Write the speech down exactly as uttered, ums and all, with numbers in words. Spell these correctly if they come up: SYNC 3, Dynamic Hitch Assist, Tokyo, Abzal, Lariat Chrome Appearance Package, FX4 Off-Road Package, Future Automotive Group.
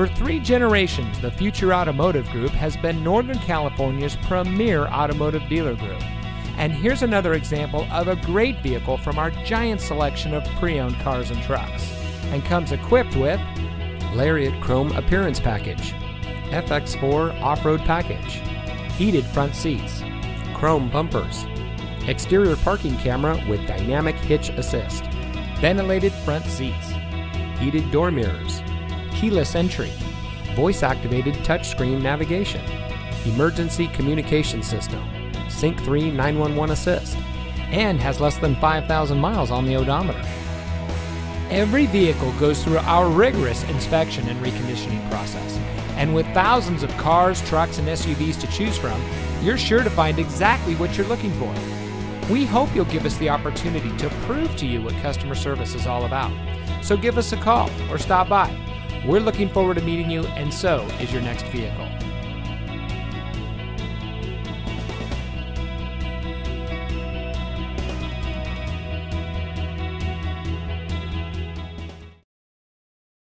For three generations, the Future Automotive Group has been Northern California's premier automotive dealer group. And here's another example of a great vehicle from our giant selection of pre-owned cars and trucks. And comes equipped with Lariat Chrome Appearance Package, F X four Off-Road Package, heated front seats, chrome bumpers, exterior parking camera with Dynamic Hitch Assist, ventilated front seats, heated door mirrors, keyless entry, voice-activated touchscreen navigation, emergency communication system, sync three nine one one Assist, and has less than five thousand miles on the odometer. Every vehicle goes through our rigorous inspection and reconditioning process, and with thousands of cars, trucks, and S U Vs to choose from, you're sure to find exactly what you're looking for. We hope you'll give us the opportunity to prove to you what customer service is all about. So give us a call or stop by. We're looking forward to meeting you, and so is your next vehicle.